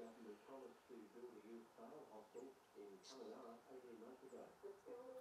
Government promised to build a youth bail hospital in Kamanara 18 months ago.